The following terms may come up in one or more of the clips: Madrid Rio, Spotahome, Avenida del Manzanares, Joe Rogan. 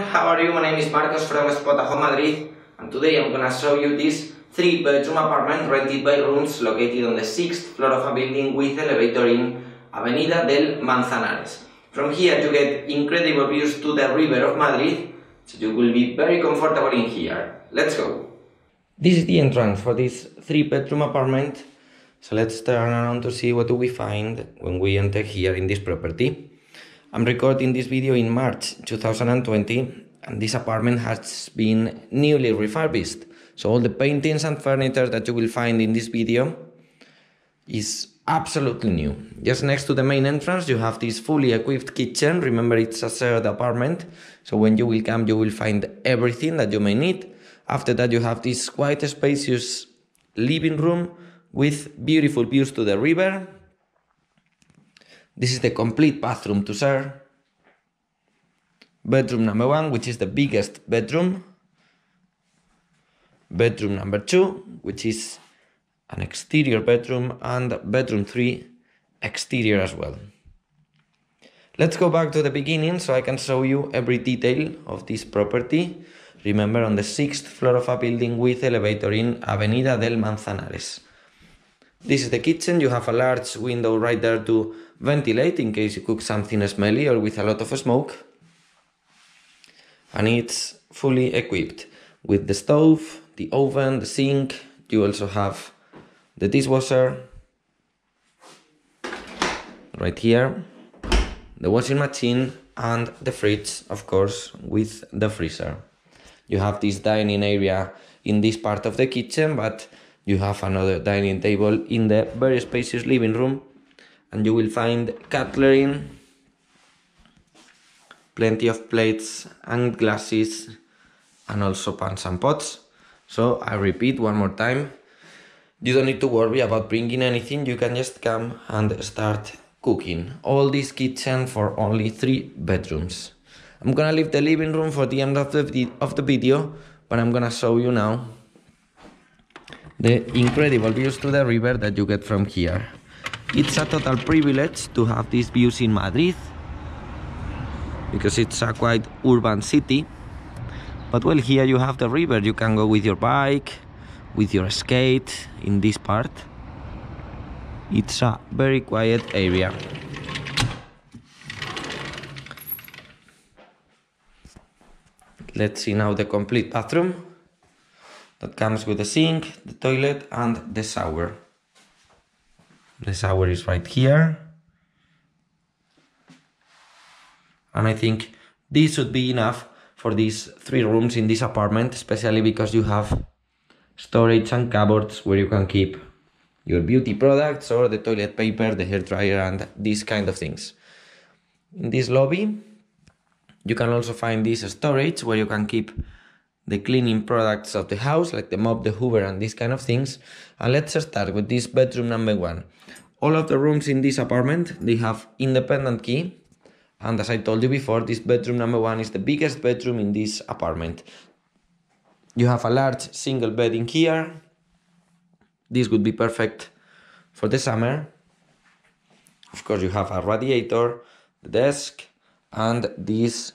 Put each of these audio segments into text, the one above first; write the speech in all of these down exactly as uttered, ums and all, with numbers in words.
everyone, how are you? My name is Marcos from Spotahome Madrid, and today I'm gonna show you this three bedroom apartment rented by rooms located on the sixth floor of a building with elevator in Avenida del Manzanares. From here you get incredible views to the river of Madrid, so you will be very comfortable in here. Let's go! This is the entrance for this three bedroom apartment, so let's turn around to see what do we find when we enter here in this property. I'm recording this video in March two thousand twenty, and this apartment has been newly refurbished. So all the paintings and furniture that you will find in this video is absolutely new. Just next to the main entrance you have this fully equipped kitchen. Remember, it's a shared apartment, so when you will come you will find everything that you may need. After that you have this quite spacious living room with beautiful views to the river. This is the complete bathroom to share. Bedroom number one, which is the biggest bedroom. Bedroom number two, which is an exterior bedroom, and bedroom three, exterior as well. Let's go back to the beginning so I can show you every detail of this property. Remember, on the sixth floor of a building with elevator in Avenida del Manzanares. This is the kitchen. You have a large window right there to ventilate in case you cook something smelly or with a lot of smoke. And it's fully equipped with the stove, the oven, the sink. You also have the dishwasher right here, the washing machine, and the fridge, of course, with the freezer. You have this dining area in this part of the kitchen, but you have another dining table in the very spacious living room, and you will find cutlery, plenty of plates and glasses, and also pans and pots. So I repeat one more time, you don't need to worry about bringing anything, you can just come and start cooking. All this kitchen for only three bedrooms. I'm gonna leave the living room for the end of the, of the video, but I'm gonna show you now the incredible views to the river that you get from here. It's a total privilege to have these views in Madrid, because it's a quite urban city. But well, here you have the river, you can go with your bike, with your skate in this part. It's a very quiet area. Let's see now the complete bathroom. That comes with the sink, the toilet, and the shower. The shower is right here. And I think this should be enough for these three rooms in this apartment, especially because you have storage and cupboards where you can keep your beauty products or the toilet paper, the hairdryer, and these kind of things. In this lobby, you can also find this storage where you can keep the cleaning products of the house, like the mop, the hoover, and these kind of things. And let's start with this bedroom number one. All of the rooms in this apartment, they have independent key. And as I told you before, this bedroom number one is the biggest bedroom in this apartment. You have a large single bed in here. This would be perfect for the summer. Of course, you have a radiator, the desk, and this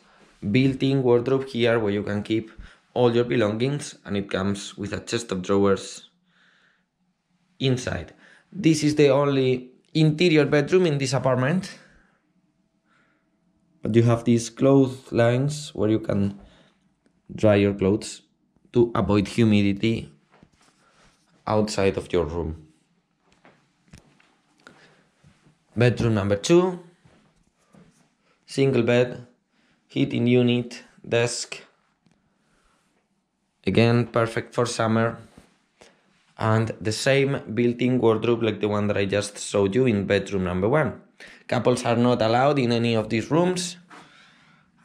built-in wardrobe here where you can keep all your belongings, and it comes with a chest of drawers inside. This is the only interior bedroom in this apartment, but you have these cloth lines where you can dry your clothes to avoid humidity outside of your room. Bedroom number two, single bed, heating unit, desk. Again, perfect for summer, and the same built-in wardrobe like the one that I just showed you in bedroom number one. Couples are not allowed in any of these rooms,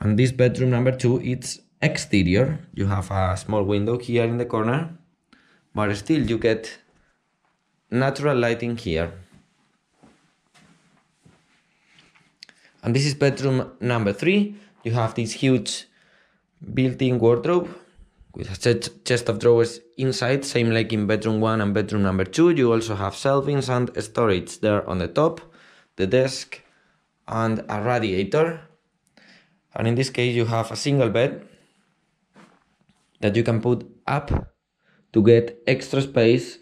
and this bedroom number two, it's exterior. You have a small window here in the corner, but still you get natural lighting here. And this is bedroom number three. You have this huge built-in wardrobe with a chest of drawers inside, same like in bedroom one and bedroom number two. You also have shelvings and storage there on the top, the desk, and a radiator. And in this case you have a single bed that you can put up to get extra space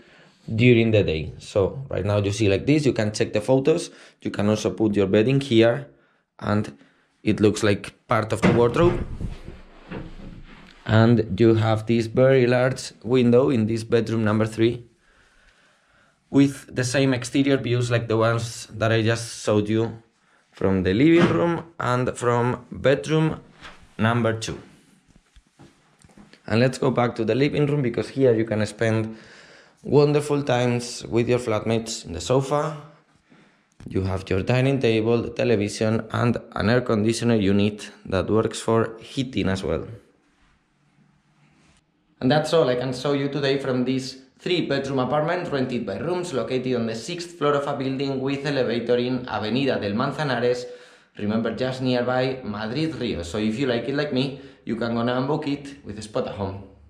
during the day. So right now you see like this, you can check the photos. You can also put your bedding here and it looks like part of the wardrobe. And you have this very large window in this bedroom number three with the same exterior views like the ones that I just showed you from the living room and from bedroom number two. And let's go back to the living room, because here you can spend wonderful times with your flatmates in the sofa. You have your dining table, the television, and an air conditioner unit that works for heating as well. And that's all I can show you today from this three-bedroom apartment rented by Rooms, located on the sixth floor of a building with elevator in Avenida del Manzanares. Remember, just nearby Madrid Rio. So if you like it like me, you can go now and book it with Spotahome.